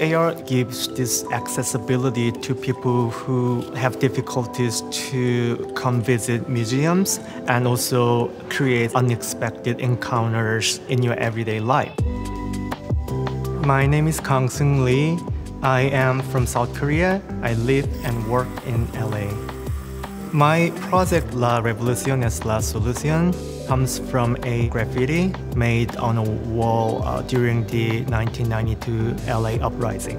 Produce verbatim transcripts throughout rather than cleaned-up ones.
A R gives this accessibility to people who have difficulties to come visit museums and also create unexpected encounters in your everyday life. My name is Kang Seung Lee. I am from South Korea. I live and work in L A. My project La Revolución es la Solución comes from a graffiti made on a wall uh, during the nineteen ninety-two L A uprising.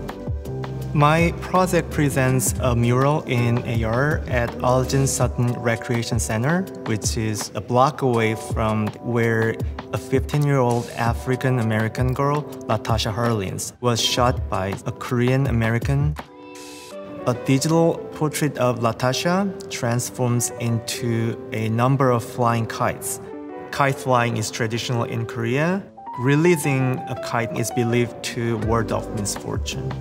My project presents a mural in A R at Algin Sutton Recreation Center, which is a block away from where a fifteen-year-old African-American girl, Latasha Harlins, was shot by a Korean-American. A digital portrait of Latasha transforms into a number of flying kites. Kite flying is traditional in Korea. Releasing a kite is believed to ward off misfortune.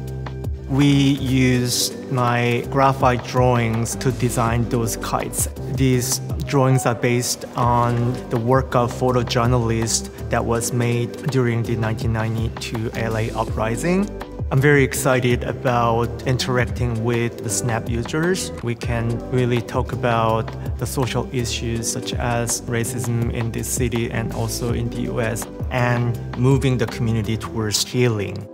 We used my graphite drawings to design those kites. These drawings are based on the work of photojournalist that was made during the nineteen ninety-two L A uprising. I'm very excited about interacting with the Snap users. We can really talk about the social issues such as racism in this city and also in the U S, and moving the community towards healing.